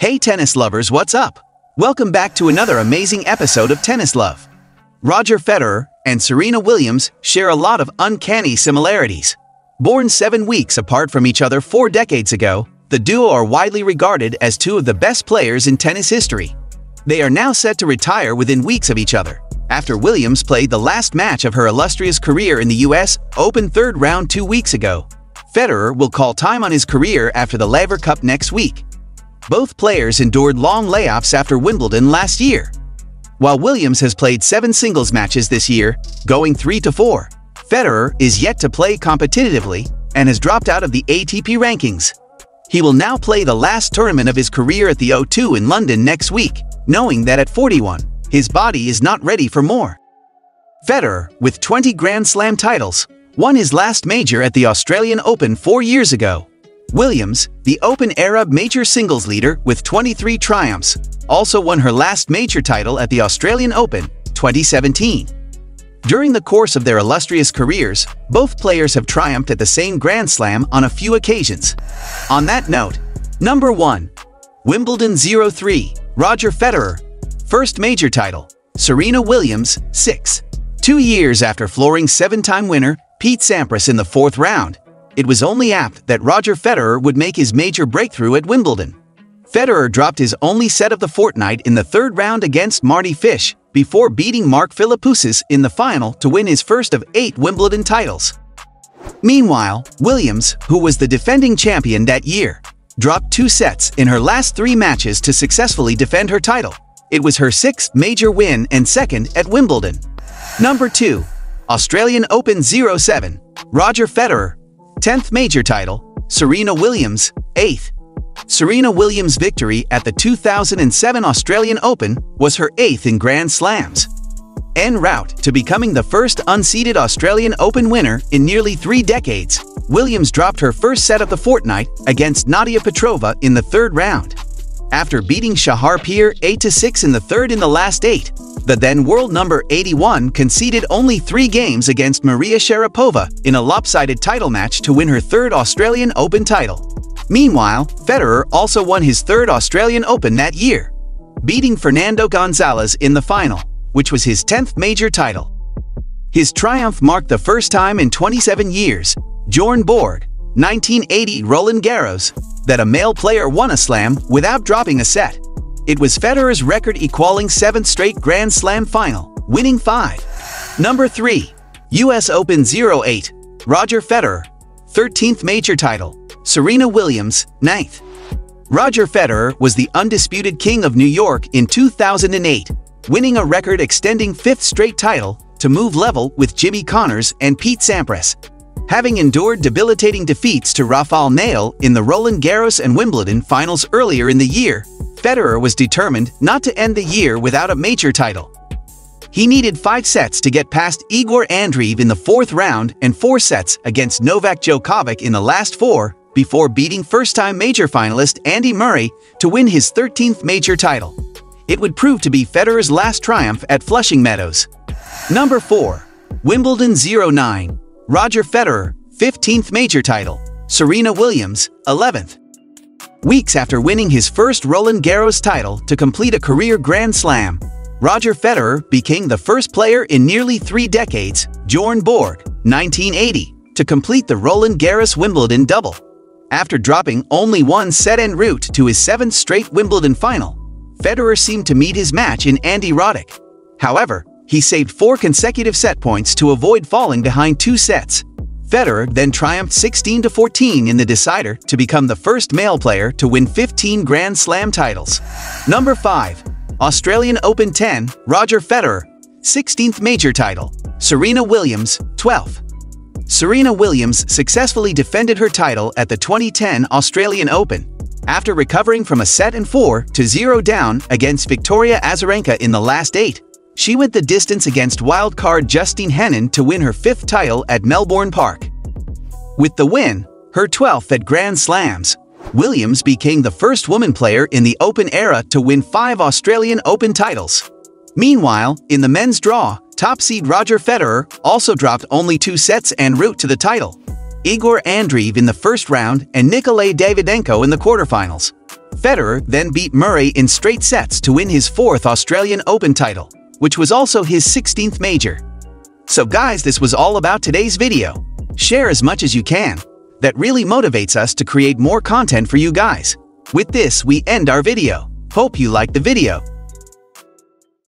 Hey tennis lovers, what's up? Welcome back to another amazing episode of Tennis Love. Roger Federer and Serena Williams share a lot of uncanny similarities. Born 7 weeks apart from each other 4 decades ago, the duo are widely regarded as two of the best players in tennis history. They are now set to retire within weeks of each other, after Williams played the last match of her illustrious career in the US Open third round 2 weeks ago. Federer will call time on his career after the Laver Cup next week. Both players endured long layoffs after Wimbledon last year. While Williams has played 7 singles matches this year, going 3-4, Federer is yet to play competitively and has dropped out of the ATP rankings. He will now play the last tournament of his career at the O2 in London next week, knowing that at 41, his body is not ready for more. Federer, with 20 Grand Slam titles, won his last major at the Australian Open 4 years ago. Williams, the Open Arab major singles leader with 23 triumphs, also won her last major title at the Australian Open, 2017. During the course of their illustrious careers, both players have triumphed at the same Grand Slam on a few occasions. On that note, number 1. Wimbledon 03, Roger Federer, first major title, Serena Williams, 6. 2 years after flooring 7-time winner Pete Sampras in the 4th round, it was only apt that Roger Federer would make his major breakthrough at Wimbledon. Federer dropped his only set of the fortnight in the 3rd round against Marty Fish before beating Mark Philippoussis in the final to win his first of 8 Wimbledon titles. Meanwhile, Williams, who was the defending champion that year, dropped 2 sets in her last 3 matches to successfully defend her title. It was her 6th major win and 2nd at Wimbledon. Number 2. Australian Open 07, Roger Federer, 10th major title, Serena Williams, 8th. Serena Williams' victory at the 2007 Australian Open was her 8th in Grand Slams. En route to becoming the first unseeded Australian Open winner in nearly 3 decades, Williams dropped her first set of the fortnight against Nadia Petrova in the 3rd round. After beating Shahar Peer 8-6 in the 3rd in the last 8, the then world number 81 conceded only 3 games against Maria Sharapova in a lopsided title match to win her 3rd Australian Open title. Meanwhile, Federer also won his 3rd Australian Open that year, beating Fernando Gonzalez in the final, which was his 10th major title. His triumph marked the first time in 27 years, Jorn Borg, 1980 Roland Garros, that a male player won a slam without dropping a set. It was Federer's record-equaling 7th straight Grand Slam final, winning 5. Number 3. US Open 08, Roger Federer, 13th major title, Serena Williams, 9th. Roger Federer was the undisputed king of New York in 2008, winning a record-extending 5th straight title to move level with Jimmy Connors and Pete Sampras. Having endured debilitating defeats to Rafael Nadal in the Roland Garros and Wimbledon finals earlier in the year, Federer was determined not to end the year without a major title. He needed 5 sets to get past Igor Andreev in the 4th round and 4 sets against Novak Djokovic in the last 4 before beating first-time major finalist Andy Murray to win his 13th major title. It would prove to be Federer's last triumph at Flushing Meadows. Number 4. Wimbledon 09, Roger Federer, 15th major title, Serena Williams, 11th. Weeks after winning his first Roland Garros title to complete a career Grand Slam, Roger Federer became the first player in nearly 3 decades, Jorn Borg, 1980, to complete the Roland Garros Wimbledon double. After dropping only 1 set en route to his 7th straight Wimbledon final, Federer seemed to meet his match in Andy Roddick. However, he saved 4 consecutive set points to avoid falling behind 2 sets. Federer then triumphed 16-14 in the decider to become the first male player to win 15 Grand Slam titles. Number 5. Australian Open 10, Roger Federer, 16th major title, Serena Williams, 12th. Serena Williams successfully defended her title at the 2010 Australian Open, after recovering from a set and 4-0 down against Victoria Azarenka in the last 8. She went the distance against wildcard Justine Henin to win her 5th title at Melbourne Park. With the win, her 12th at Grand Slams, Williams became the first woman player in the Open era to win 5 Australian Open titles. Meanwhile, in the men's draw, top seed Roger Federer also dropped only 2 sets en route to the title, Igor Andreev in the 1st round and Nikolay Davidenko in the quarterfinals. Federer then beat Murray in straight sets to win his 4th Australian Open title, which was also his 16th major. So guys, this was all about today's video. Share as much as you can. That really motivates us to create more content for you guys. With this, we end our video. Hope you liked the video.